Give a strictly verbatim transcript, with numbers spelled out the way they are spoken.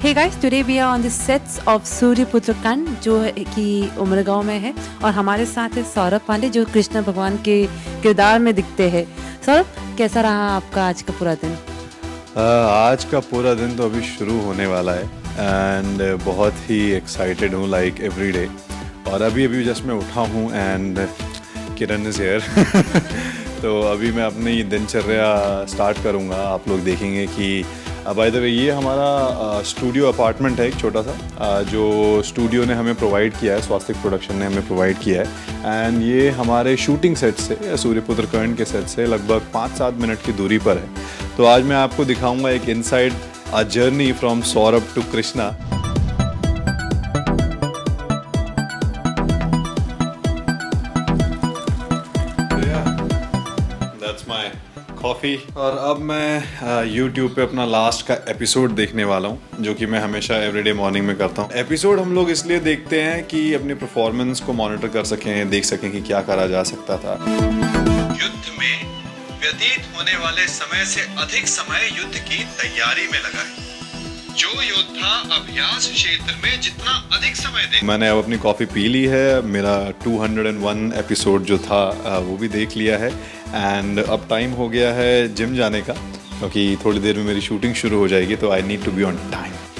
Hey guys, today we are on the sets of सूर्यपुत्र कर्ण जो कि उमरगांव में है और हमारे साथ है सौरभ पांडे जो कृष्ण भगवान के किरदार में दिखते हैं। सौरभ, कैसा रहा आपका आज का पूरा दिन? uh, आज का पूरा दिन तो अभी शुरू होने वाला है एंड बहुत ही एक्साइटेड हूँ लाइक एवरी डे। और अभी अभी जस्ट मैं उठा हूँ एंड किरण इज हियर तो अभी मैं अपनी दिनचर्या स्टार्ट करूँगा। आप लोग देखेंगे कि बाय द वे ये हमारा स्टूडियो अपार्टमेंट है, एक छोटा सा आ, जो स्टूडियो ने हमें प्रोवाइड किया है, स्वास्तिक प्रोडक्शन ने हमें प्रोवाइड किया है। एंड ये हमारे शूटिंग सेट से, सूर्यपुत्र कर्ण के सेट से लगभग पाँच सात मिनट की दूरी पर है। तो आज मैं आपको दिखाऊंगा एक inside a journey from Saurabh to Krishna. Coffee. और अब मैं YouTube पे अपना लास्ट का एपिसोड देखने वाला हूँ जो कि मैं हमेशा एवरीडे मॉर्निंग में करता हूँ। एपिसोड हम लोग इसलिए देखते हैं कि अपनी परफॉर्मेंस को मॉनिटर कर सकें, देख सकें कि क्या करा जा सकता था। युद्ध में व्यतीत होने वाले समय से अधिक समय युद्ध की तैयारी में लगा है। जो योद्धा अभ्यास क्षेत्र में जितना अधिक समय दे। मैंने अब अपनी कॉफ़ी पी ली है, मेरा दो सौ एक एपिसोड जो था वो भी देख लिया है एंड अब टाइम हो गया है जिम जाने का क्योंकि थोड़ी देर में मेरी शूटिंग शुरू हो जाएगी। तो I need to be on time.